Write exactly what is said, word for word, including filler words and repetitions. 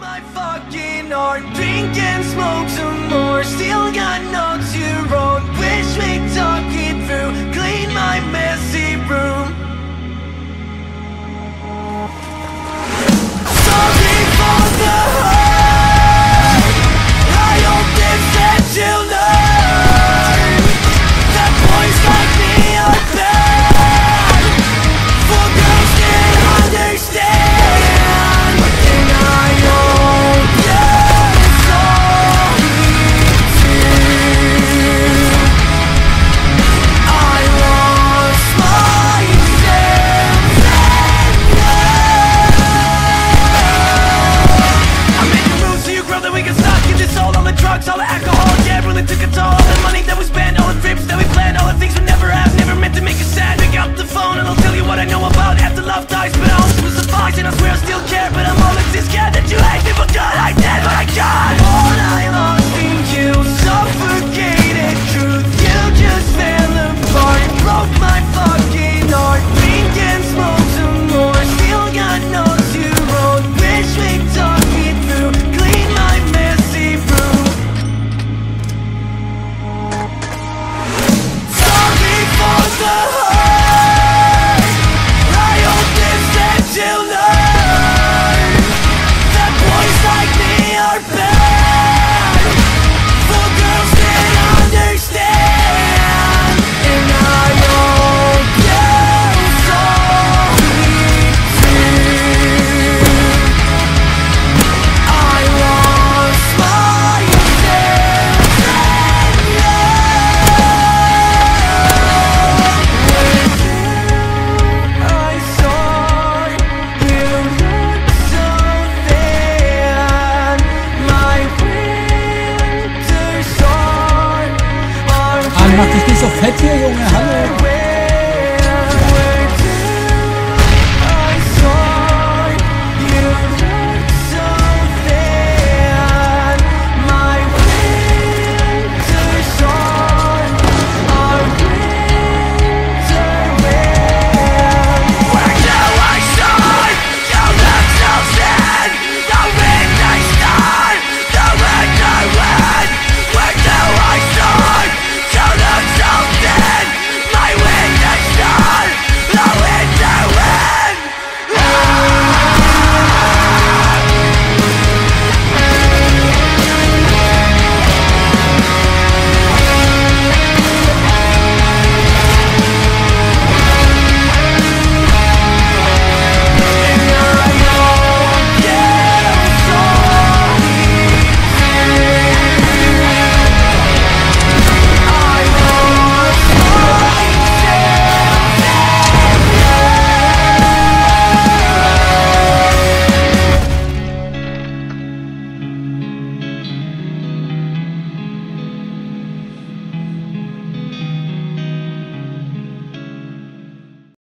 My fucking heart, drinking, smoke.